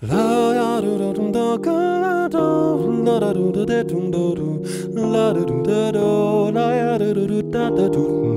La da do da do la da do da do la da do da do.